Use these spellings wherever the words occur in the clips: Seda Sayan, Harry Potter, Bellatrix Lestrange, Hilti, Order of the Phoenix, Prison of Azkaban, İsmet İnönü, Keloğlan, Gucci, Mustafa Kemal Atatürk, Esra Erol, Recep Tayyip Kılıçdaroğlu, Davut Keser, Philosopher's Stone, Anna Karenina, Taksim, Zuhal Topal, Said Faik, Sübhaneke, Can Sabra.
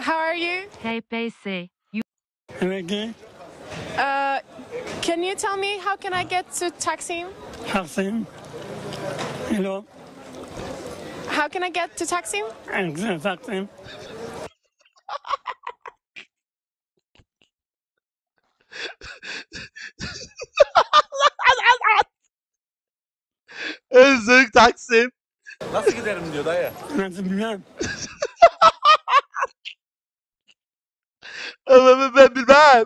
How are you? Hey, Pacey. Can you tell me how can I get to Taksim? Taksim. Hello. How can I get to Taksim? Taksim. Özlük Taksim. Nasıl giderim diyor dayı. Nasıl bilmem. Ama ben bilmem.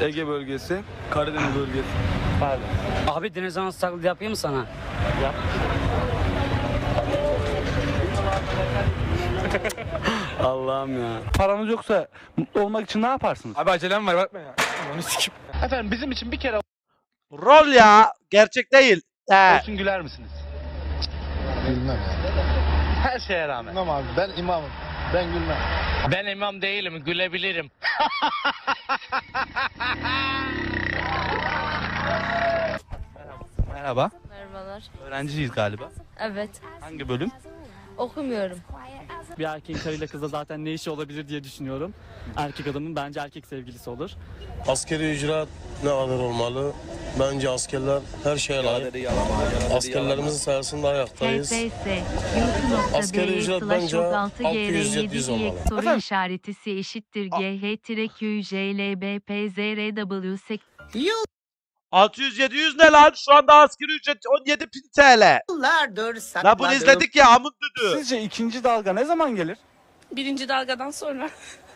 Ege bölgesi, Karadeniz bölgesi. Pardon. Abi Denizhan'sı taklidi yapayım mı sana? Yap. Allah'ım ya. Paranız yoksa mutlu olmak için ne yaparsınız? Abi acelem var bakma ya. Onu sikip. Efendim bizim için bir kere... Rol ya. Gerçek değil. Olsun güler misiniz? Gülmem. Her şeye rağmen. Gülmem abi. Ben imamım. Ben gülmem. Ben imam değilim. Gülebilirim. Merhaba. Merhabalar. Öğrenciyiz galiba. Evet. Hangi bölüm? Okumuyorum. Bir erkeğin karıyla kızla zaten ne işi olabilir diye düşünüyorum. Erkek adamın bence erkek sevgilisi olur. Askeri icraat ne kadar olmalı? Bence askerler her şeye layık. Askerlerimizin sayısında ayaktayız. Askeri icraat bence 600-700 olmalı. Soru işaretisi eşittir GH-QJLBPZRW 600-700 ne lan? Şu anda asgari ücret 17.000 TL. La bunu izledik ya amut düdü. Sizce ikinci dalga ne zaman gelir? Birinci dalgadan sonra.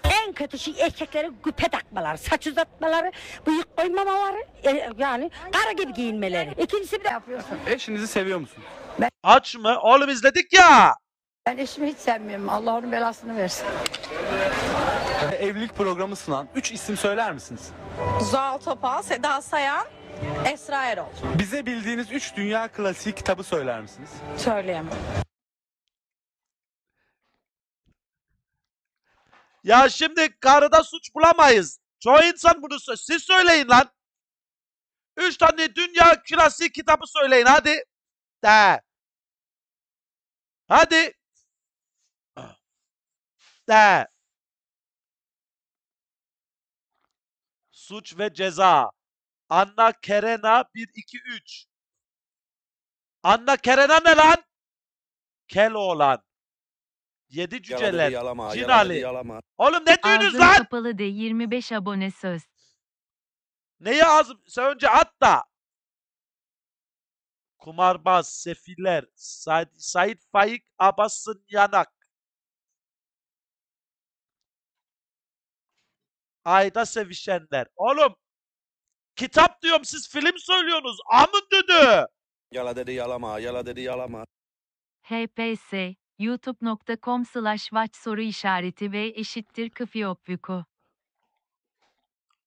En kötü şey erkeklere güpe takmaları, saç uzatmaları, bıyık koymamaları, yani kara gibi giyinmeleri. İkincisi bir de yapıyorsun. Eşinizi seviyor musunuz? Ben... Aç mı? Oğlum izledik ya. Ben eşimi hiç sevmiyorum. Allah onun belasını versin. Evlilik programı sunan 3 isim söyler misiniz? Zuhal Topal, Seda Sayan, Esra Erol. Bize bildiğiniz 3 dünya klasiği kitabı söyler misiniz? Söyleyemem. Ya şimdi karıda suç bulamayız. Çoğu insan bunu siz söyleyin lan. 3 tane dünya klasiği kitabı söyleyin hadi. De. Hadi. De. Suç ve Ceza. Anna Karenina 1-2-3. Anna Karenina ne lan? Keloğlan. 7 cüceler. Cinali. Oğlum ne diyorsunuz lan? Ağzın kapalı de 25 abone söz. Neyi ağzım? Sen önce at da. Kumarbaz, Sefiller, Said Faik, Abbas'ın Yanak. Ayda Sevişenler. Oğlum kitap diyorum siz film söylüyorsunuz. Amın düdü. Yala dedi yalama. Yala dedi yalama. HPS youtube.com/watch soru işareti ve eşittir kıfiyopvuku.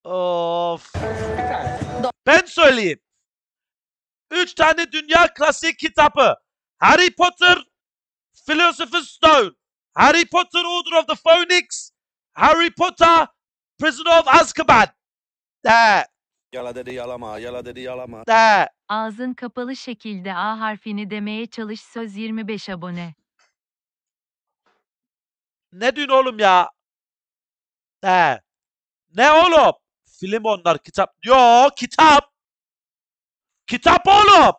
Of. Ben söyleyeyim. 3 tane dünya klasik kitabı. Harry Potter, Philosopher's Stone. Harry Potter, Order of the Phoenix. Harry Potter, Prison of Azkaban. De. Yala dedi yalama, yala dedi yalama. De. Ağzın kapalı şekilde A harfini demeye çalış söz 25 abone. Ne dün oğlum ya? De. Ne oğlum? Film onlar kitap. Yo kitap. Kitap oğlum.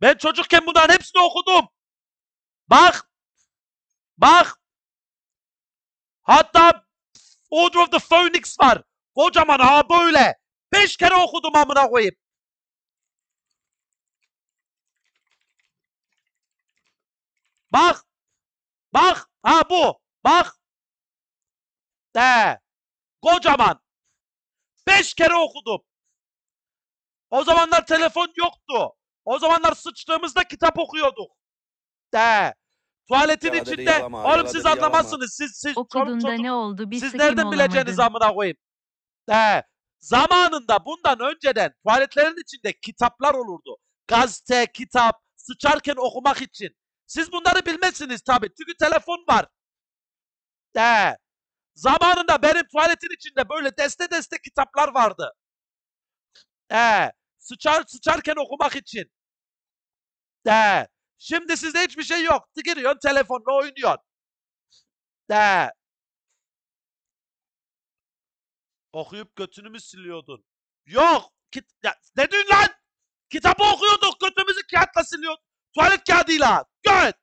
Ben çocukken bunların hepsini okudum. Bak. Bak. Hatta Order of the Phoenix var. Kocaman ha böyle. 5 kere okudum amına koyayım. Bak. Bak. Ha bu. Bak. De. Kocaman. 5 kere okudum. O zamanlar telefon yoktu. O zamanlar sıçtığımızda kitap okuyorduk. De. Tuvaletin yala içinde. Yalama, oğlum siz anlamazsınız. Siz okuduğunda ne oldu? Siz nereden bileceğiniz amına koyayım? De. Zamanında bundan önceden tuvaletlerin içinde kitaplar olurdu. Gazete, kitap, sıçarken okumak için. Siz bunları bilmezsiniz tabii. Çünkü telefon var. De. Zamanında benim tuvaletin içinde böyle deste deste kitaplar vardı. Sıçarken okumak için. Şimdi sizde hiçbir şey yok. Giriyorsun telefonla oynuyorsun. Okuyup götünümü siliyordun. Yok. Ne diyorsun lan? Kitabı okuyorduk. Götümüzü kağıtla siliyorduk. Tuvalet kağıdıyla. Göt.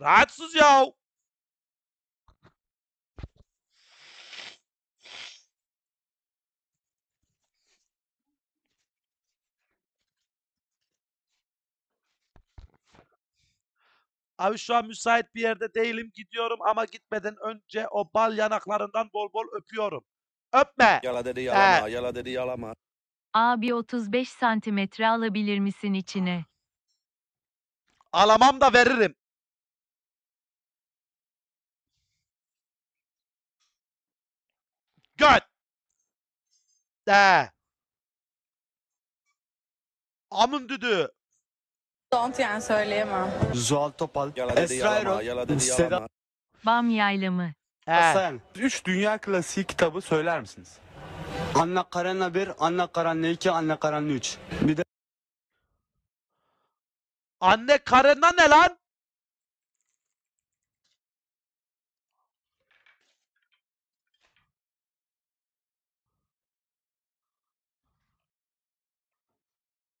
Rahatsız ya. Abi şu an müsait bir yerde değilim, gidiyorum ama gitmeden önce o bal yanaklarından bol bol öpüyorum. Öpme. Yala dedi yalama, yala dedi yalama. Abi 35 santimetre alabilir misin içine? Alamam da veririm. Göt. Amın düdüğü. Don't yani söyleyemem. Zuhal Topal, Esra Erol, Seda Bam Yaylamı. Sayan, 3 dünya klasiği kitabı söyler misiniz? Anna Karenina 1, Anna Karenina 2, Anna Karenina 3. Bir de... Anne Karenina ne lan?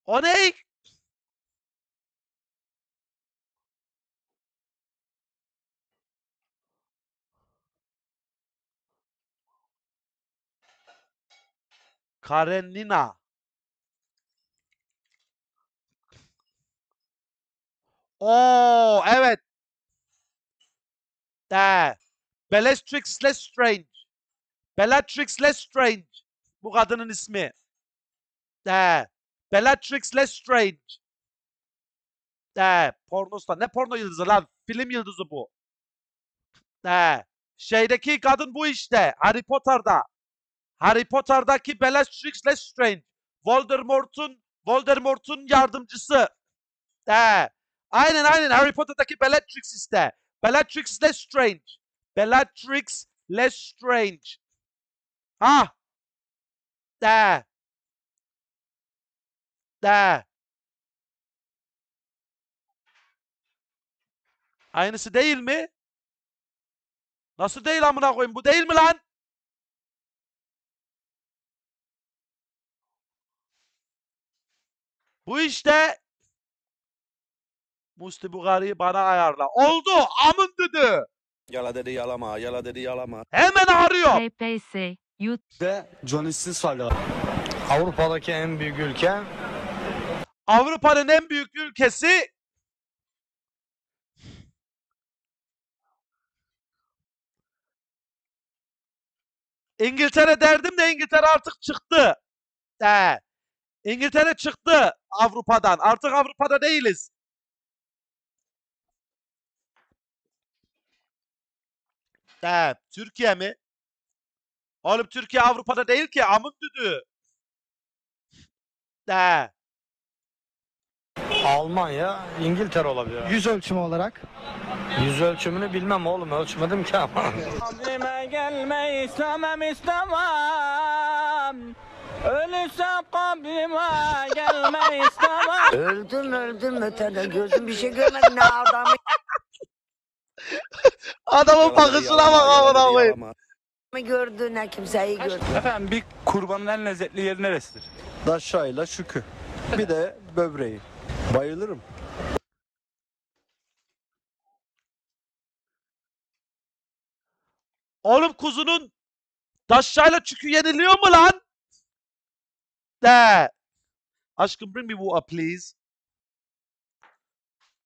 O ne? Karenina. Oo evet. Bellatrix Lestrange. Bellatrix Lestrange. Bu kadının ismi. Bellatrix Lestrange. Pornosta. Ne porno yıldızı lan? Film yıldızı bu. Şeydeki kadın bu işte. Harry Potter'da. Harry Potter'daki Bellatrix Lestrange. Voldemort'un yardımcısı. Aynen aynen Harry Potter'daki Bellatrix işte. Bellatrix Lestrange. Bellatrix Lestrange. Ha. Aynısı değil mi? Nasıl değil amına koyayım? Bu değil mi lan? Bu işte Musti Bukhari'yi bana ayarla. Oldu. Amın düdü. Yala dedi yalama. Yala dedi yalama. Hemen arıyor. HPS. Yut'da Johnny'siz var. Avrupa'daki en büyük ülke. Avrupa'nın en büyük ülkesi. İngiltere derdim de İngiltere artık çıktı. İngiltere çıktı Avrupa'dan. Artık Avrupa'da değiliz. Türkiye mi? Oğlum Türkiye Avrupa'da değil ki. Amın düdüğü. Almanya, İngiltere olabilir. Yüz ölçümü olarak. Yüz ölçümünü bilmem oğlum. Ölçmedim ki ama. Abime gelme istemem istemem. Ölürsem kabrime gelme istemem. Öldüm ötede gözüm bir şey görmedim ne adamı. Adamın bakışına bak amına koyayım. Ne gördü ne kimseyi gördü. Efendim bir kurbanın en lezzetli yeri neresidir? Daşayla şükü. Bir de böbreği. Bayılırım. Oğlum kuzunun daşayla çükü yeniliyor mu lan? Aşkım bring me water please.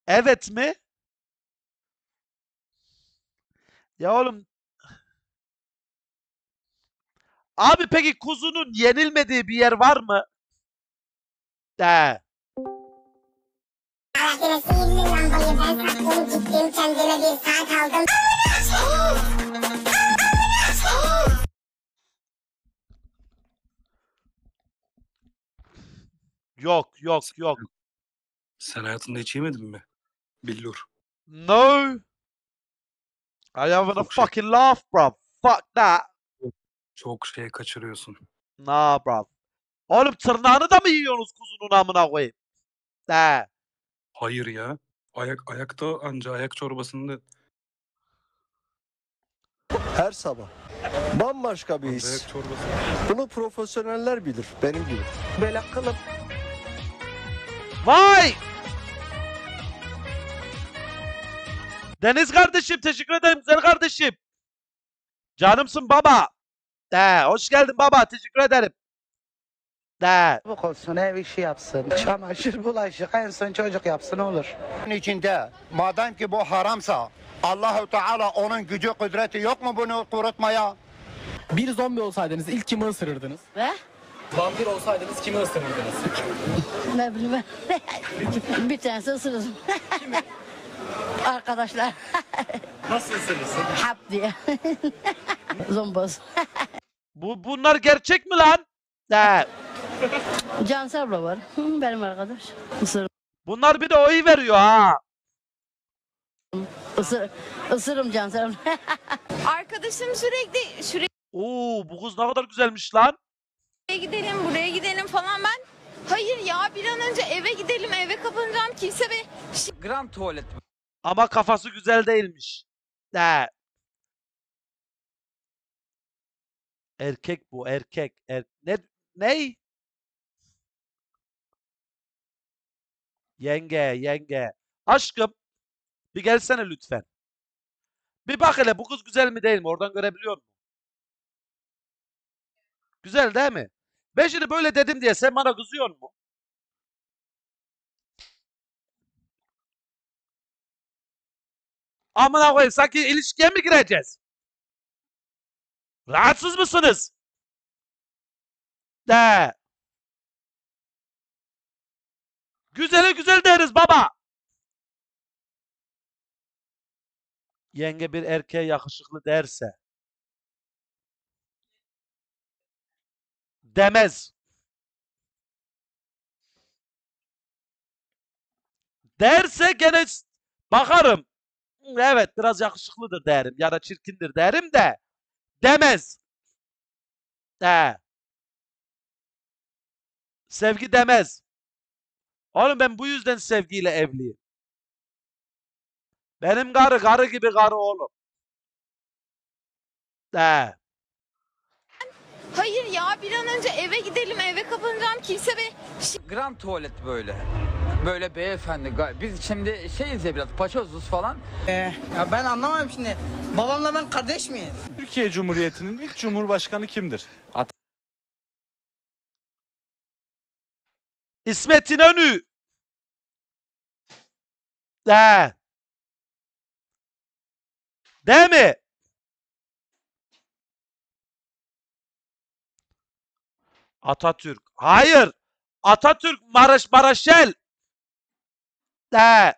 Evet mi? Ya oğlum. Abi peki kuzunun yenilmediği bir yer var mı? Yok. Sen hayatında hiç yemedin mi? Billur. No. I haven't a fucking laugh, bro. Fuck that. Çok şey kaçırıyorsun. Nah, bro. Oğlum tırnağını da mı yiyorsunuz kuzunun amına koyayım? De. Hayır ya. Ayakta anca ayak çorbasında. Her sabah. Bambaşka bir his. Bunu profesyoneller bilir. Benim gibi. Böyle kılıp. Vay! Deniz kardeşim teşekkür ederim güzel kardeşim. Canımsın baba. De, hoş geldin baba teşekkür ederim. De. Bu olsun ev işi yapsın. Çamaşır bulaşık en son çocuk yapsın olur. Bunun içinde madem ki bu haramsa Allahu Teala onun gücü kudreti yok mu bunu kurutmaya? Bir zombi olsaydınız ilk kimi ısırırdınız? Ve? Vampir olsaydınız kimi ısırırdınız? Ne bileyim. Bir tanesi ısırırdım. Kimi? Arkadaşlar. Nasıl ısırırsın? Hap diye. Zomboz. Bunlar gerçek mi lan? De. Can Sabra var. Benim arkadaş. Isırırım. Bunlar bir de oy veriyor ha. Isırırım Can Sabra. Arkadaşım sürekli. Oo bu kız ne kadar güzelmiş lan. Buraya gidelim falan ben. Hayır ya bir an önce eve gidelim eve kapanacağım kimse be. Grand tuvalet. Ama kafası güzel değilmiş. De. Erkek bu erkek. Ney? Yenge. Aşkım bir gelsene lütfen. Bir bak hele bu kız güzel mi değil mi? Oradan görebiliyor musun? Güzel değil mi? Ben şimdi böyle dedim diye sen bana kızıyorsun mu? Amına koyayım sanki ilişkiye mi gireceğiz? Rahatsız mısınız? De. Güzele güzel deriz baba. Yenge bir erkeğe yakışıklı derse. Demez. Derse gene bakarım. Evet biraz yakışıklıdır derim ya da çirkindir derim de demez. De. Sevgi demez. Oğlum ben bu yüzden sevgiyle evliyim. Benim karı gibi karı oğlum. De. Hayır ya bir an önce eve gidelim eve kapanacağım kimse be. Grand tuvalet böyle beyefendi biz şimdi şeyiz ya biraz paçozuz falan. Ya ben anlamam şimdi babamla ben kardeş miyiz? Türkiye Cumhuriyeti'nin ilk cumhurbaşkanı kimdir? İsmet İnönü. De. Değil mi? Atatürk. Hayır. Atatürk Maraşel. De.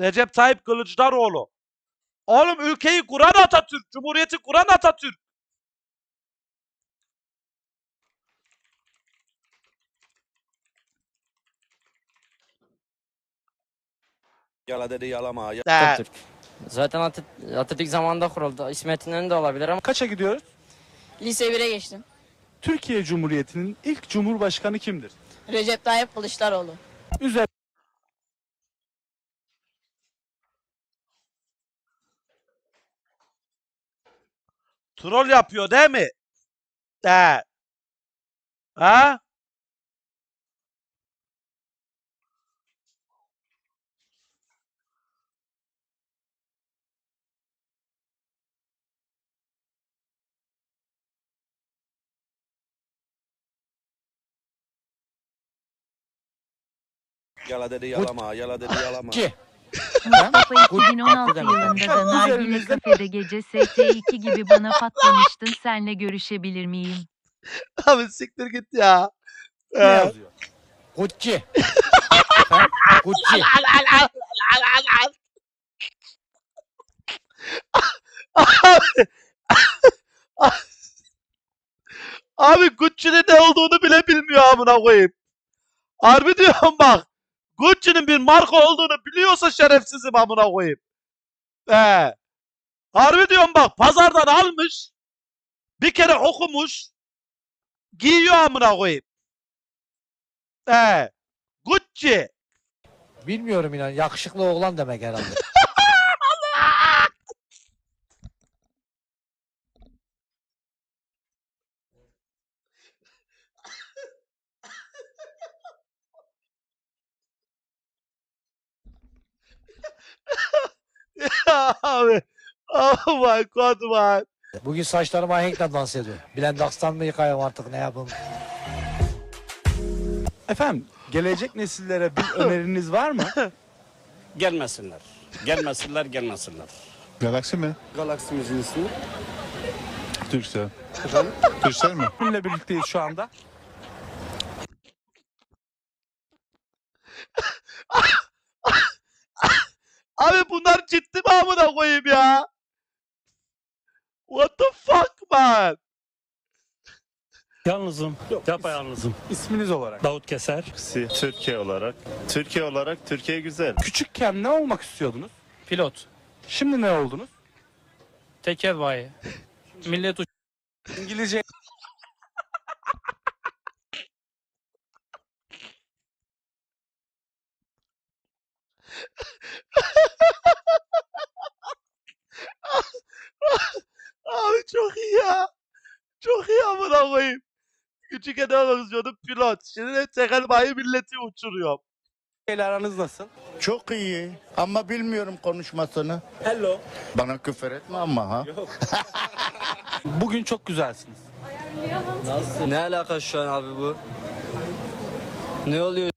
Recep Tayyip Kılıçdaroğlu. Oğlum ülkeyi kuran Atatürk. Cumhuriyeti kuran Atatürk. Yala dedi yalama. Atatürk. Zaten Atatürk zamanında kuruldu. İsmet İnönü de olabilir ama. Kaça gidiyoruz? Lise 1'e geçtim. Türkiye Cumhuriyeti'nin ilk cumhurbaşkanı kimdir? Recep Tayyip Kılıçdaroğlu. Üzerine. Troll yapıyor değil mi? De. Ha? Yala dedi yalama, yala dedi yalama. Mustafa 2016 yılında da nargile kafede gece ST2 gibi bana patlamıştın. Seninle görüşebilir miyim? Abi siktir git ya. Ne yazıyor? Gucci. Gucci. Abi Gucci'nin ne olduğunu bile bilmiyor amına koyayım. Harbi diyorum bak. Gucci'nin bir marka olduğunu biliyorsa şerefsizim amına koyayım. Harbi diyorum bak, pazardan almış. Bir kere okumuş. Giyiyor amına koyayım. Gucci. Bilmiyorum inan. Yakışıklı oğlan demek herhalde. Ya abi. Oh my god man. Bugün saçlarımı ahenkle dans ediyor. Blendax'tan mı yıkayım artık, ne yapayım? Efendim, gelecek nesillere bir öneriniz var mı? Gelmesinler. Gelmesinler, gelmesinler. Galaksi mi? Galaksimizin ismi? Türksel. Efendim? Türksel mi? Bununla birlikteyiz şu anda. Abi bunlar ciddi mi amına koyayım ya? What the fuck man? Yalnızım. Yok, yapayalnızım. İsminiz olarak? Davut Keser. Türkiye olarak. Türkiye olarak Türkiye güzel. Küçükken ne olmak istiyordunuz? Pilot. Şimdi ne oldunuz? Teker bayi. Millet uç... İngilizce... Abi çok iyi ya. Çok iyi amına koyayım. Küçükken ne olmak istiyordum? Pilot. Şimdi tekel bayi milleti uçuruyorum. El aranız nasıl? Çok iyi. Ama bilmiyorum konuşmasını. Hello. Bana küfür etme ama ha. Yok. Bugün çok güzelsiniz. Nasıl? Ne alaka şu an abi bu? Ne oluyor?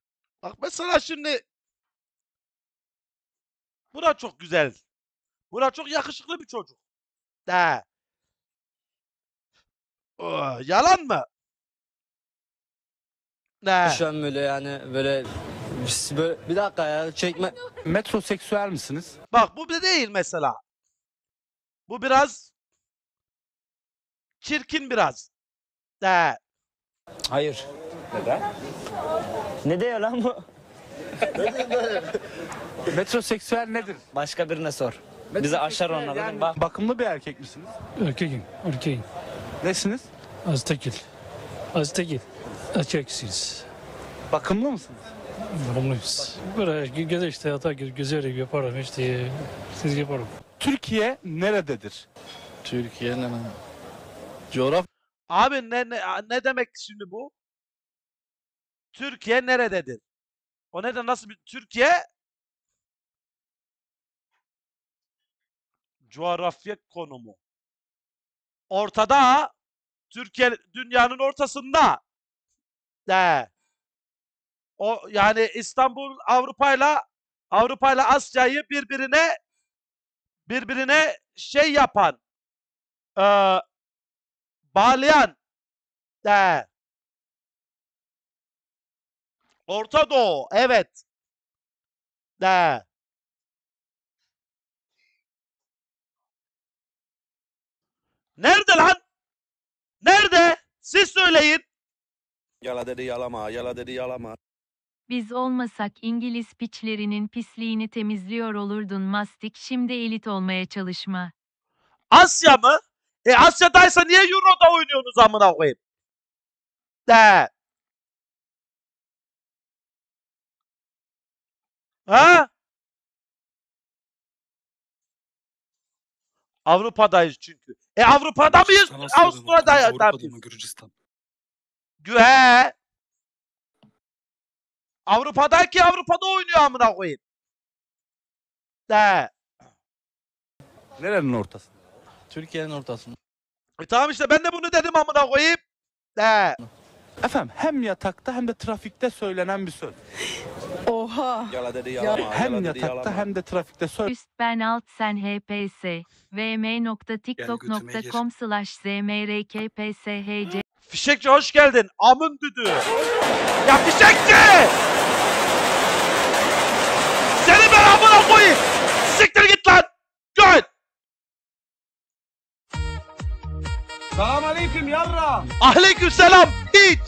Bak mesela şimdi. Bura çok güzel. Bura çok yakışıklı bir çocuk. De. Yalan mı? Ne? Şu an böyle yani böyle bir dakika ya çekme. Metroseksüel misiniz? Bak bu bile değil mesela. Bu biraz çirkin biraz. De. Hayır. Neden? Ne diyor lan bu? Metroseksüel nedir? Başka birine sor. Bizi aşar onlardan yani. Bak. Bakımlı bir erkek misiniz? Erkekim, erkeğim. Nesiniz? Aztekil. Aztekil. Erkeksiniz. Bakımlı mısınız? Bakımlıyız. Böyle güzel işte hata güzel yaparım işte. Siz yaparım. Türkiye nerededir? Türkiye ne? Coğrafya. Abi ne demek şimdi bu? Türkiye nerededir? O neden nasıl bir Türkiye? Coğrafya konumu. Ortada. Türkiye dünyanın ortasında. O yani İstanbul Avrupa'yla Asya'yı birbirine şey yapan, bağlayan. Orta Doğu. Evet. Nerede lan? Nerede? Siz söyleyin. Yala dedi yalama, yala dedi yalama. Biz olmasak İngiliz piçlerinin pisliğini temizliyor olurdun mastik. Şimdi elit olmaya çalışma. Asya mı? Asya'daysa niye Euro'da oynuyorsunuz amına koyayım? Ha? Avrupa'dayız çünkü. Avrupa'da mıyız? Avustralya'da mıyız? Gürcistan. Gühe. Avrupa'daki Avrupa'da oynuyor amına koyayım. Nerenin ortasında? Türkiye'nin ortasında. Tamam işte ben de bunu dedim amına koyayım. Efendim hem yatakta hem de trafikte söylenen bir söz. Oha. Yala dedi yalama. Hem yatakta hem de trafikte söylenen. Üst ben alt sen HPS. vm.tiktok.com/zmrkpshc. Fişekçi hoş geldin. Amın düdüğü. Ya fişekçi! Seni ben amına koyayım. Siktir git lan. Gel. Selam aleyküm yarra. Aleyküm selam hiç.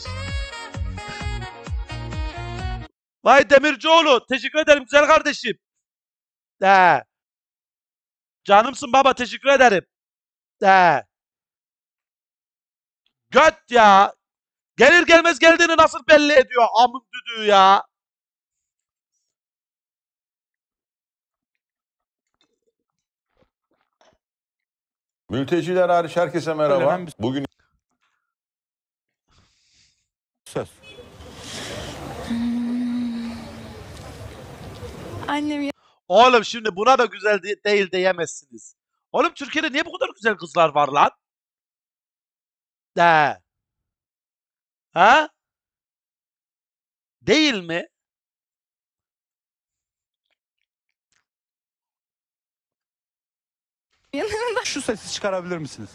Vay Demircioğlu teşekkür ederim güzel kardeşim. De. Canımsın baba teşekkür ederim. De. Göt ya. Gelir gelmez geldiğini nasıl belli ediyor amın düdüğü ya. Mülteciler hariç herkese merhaba. Bugün söz. Annem. Oğlum şimdi buna da güzel değil diyemezsiniz. Oğlum Türkiye'de niye bu kadar güzel kızlar var lan? De. Ha? Değil mi? Şu sesi çıkarabilir misiniz?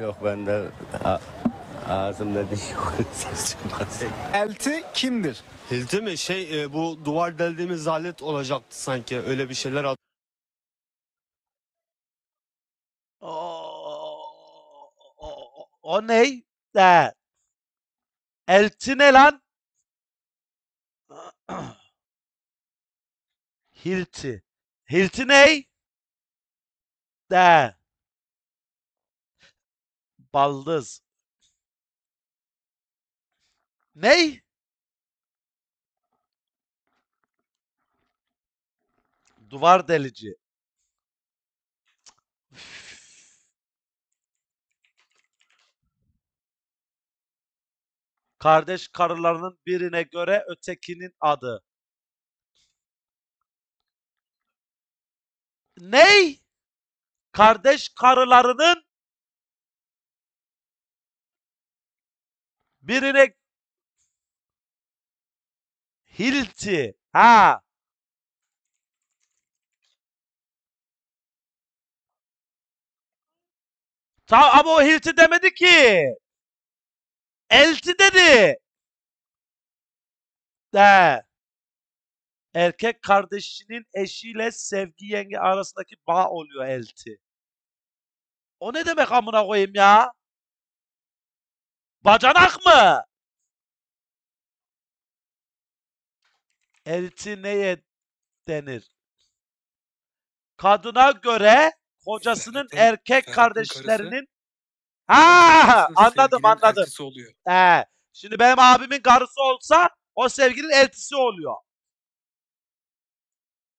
Yok bende ağzımda diş yok. Ses çıkmaz. Hilti kimdir? Hilti mi? Bu duvar deldiğimiz alet olacaktı sanki. Öyle bir şeyler at. O ney? Hilti ne lan? Hilti. Hilti ney? De. Baldız. Ney? Duvar delici. Kardeş karılarının birine göre ötekinin adı. Ney? Kardeş karılarının birine Hilti. Ha. Tamam ama o Hilti demedi ki. Elti dedi. De. Erkek kardeşinin eşiyle sevgi yenge arasındaki bağ oluyor elti. O ne demek amına koyayım ya? Bacanak mı? Elti neye denir? Kadına göre kocasının erkek kardeşlerinin... Ha, anladım. Şimdi benim abimin karısı olsa o sevginin eltisi oluyor.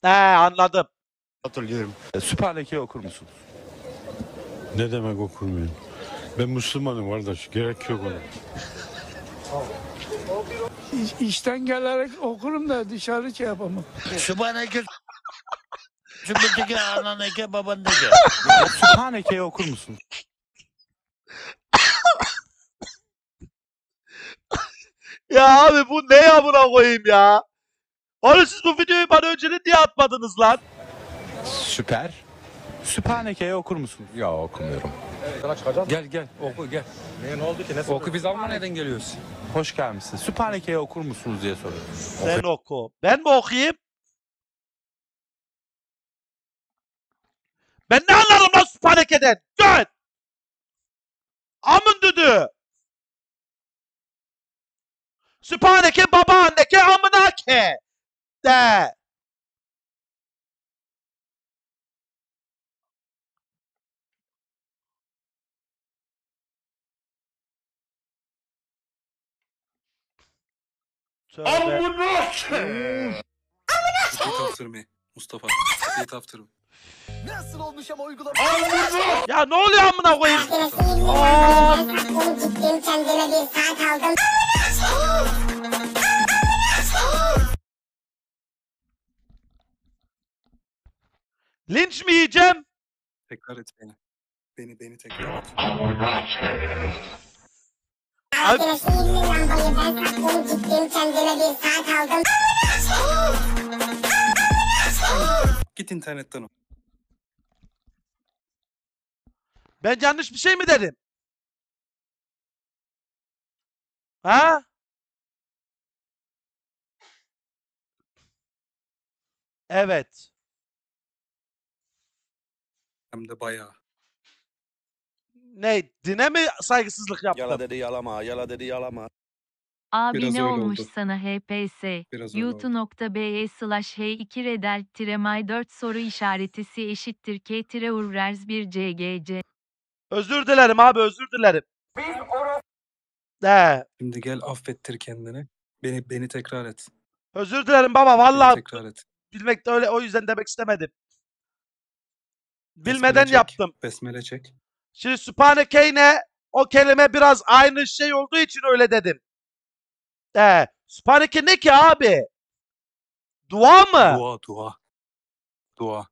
He anladım. Hatırlıyorum. Sübhaneke'yi okur musunuz? Ne demek okur muyum? Ben Müslümanım kardeş. Gerek yok ona. İşten gelerek okurum da dışarı şey yapamam. Sübhaneke. Sübhaneke ananeke babaneke. Sübhaneke'yi okur musunuz? Ya abi bu ne ya buna koyayım ya? Oğlum siz bu videoyu bana önceden diye atmadınız lan. Süper. Sübhaneke'yi okur musunuz? Ya okumuyorum. Evet. Gel oku gel. Ne oldu ki? Ne oku biz Almanya'dan geliyoruz. Hoş gelmişsin. Sübhaneke'yi okur musunuz diye soruyorum. Sen oku. Ben mi okuyayım? Ben ne anlarım lan Sübhaneke'den? Gel. Amın düdüğü. Sübhaneke babaanneke amınake. De. Amınake. Amınake. Mustafa. Nasıl olmuş ama uygulama. Ya ne oluyor amına koyayım? Gittim kendime bir saat aldım. Linç mi yiyeceğim? Tekrar et beni. Beni tekrar et. Arkadaşım yüzünden bayıldan sattım gittim kendime bir saat aldım. Git internetten o. Ben yanlış bir şey mi dedim? Ha? Evet. Hem de bayağı. ne? Dine mi saygısızlık yaptım? Yala dedi yalama, yala dedi yalama. Abi biraz ne olmuş oldu sana HPS? Yut.be/h2redel-may4 %1CGC. Özür dilerim abi, özür dilerim. Biz orası... Şimdi gel affettir kendini. Beni tekrar et. Özür dilerim baba vallahi. Tekrar et. Bilmek de öyle, o yüzden demek istemedim. Bilmeden besmele çek, yaptım. Besmele çek. Şimdi Sübhanekeyne o kelime biraz aynı şey olduğu için öyle dedim. Sübhaneke ne ki abi? Dua mı? Dua.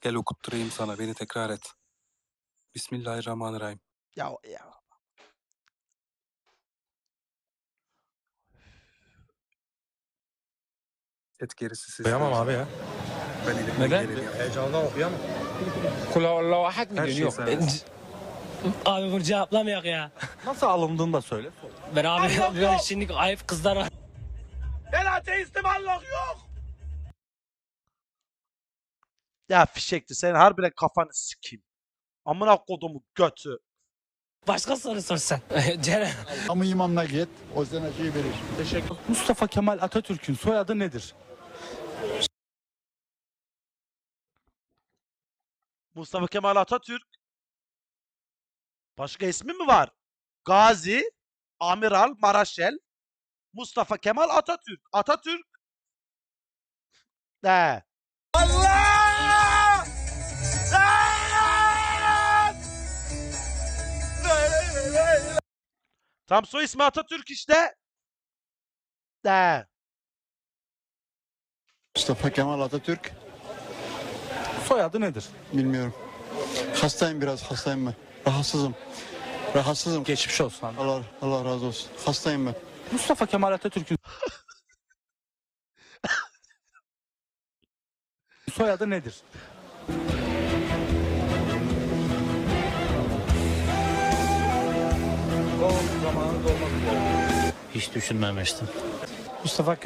Gel okutturayım sana, beni tekrar et. Bismillahirrahmanirrahim. Ya. Et gerisi sizin. Koyamam abi ya. Ben neden? Heyecandan okuyamam. Kulağallahu ahad mı dönüyor? Abi bunu cevaplamayak ya. Nasıl alındığını da söyle. Ben abi yapıyorum şimdi ayıp kızlar var. Ben ateistim, Allah yok. Ya fişekti, senin harbiden kafanı sikeyim. Amına kodumu götü. Başka soru sor sen. Ama imamla git, o sana şey verir. Teşekkür. Mustafa Kemal Atatürk'ün soyadı nedir? Mustafa Kemal Atatürk. Başka ismi mi var? Gazi, Amiral, Maraşel, Mustafa Kemal Atatürk. Atatürk. Ne? Allah! Tam soy ismi Atatürk işte. Ne? Mustafa Kemal Atatürk. Soyadı nedir? Bilmiyorum. Hastayım biraz, hastayım ben. Rahatsızım. Geçmiş olsun abi. Allah razı olsun. Hastayım ben. Mustafa Kemal Atatürk'ün soyadı nedir? Hiç düşünmemiştim. Mustafa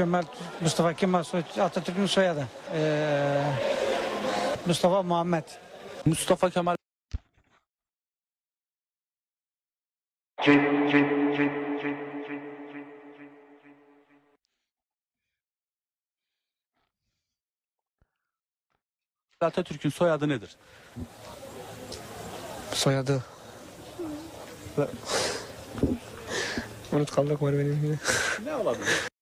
Kemal Atatürk'ün soyadı. Mustafa Muhammed. Mustafa Kemal. Atatürk'ün soyadı nedir? Soyadı. Unutkanlık var benim yine. Ne olabilir?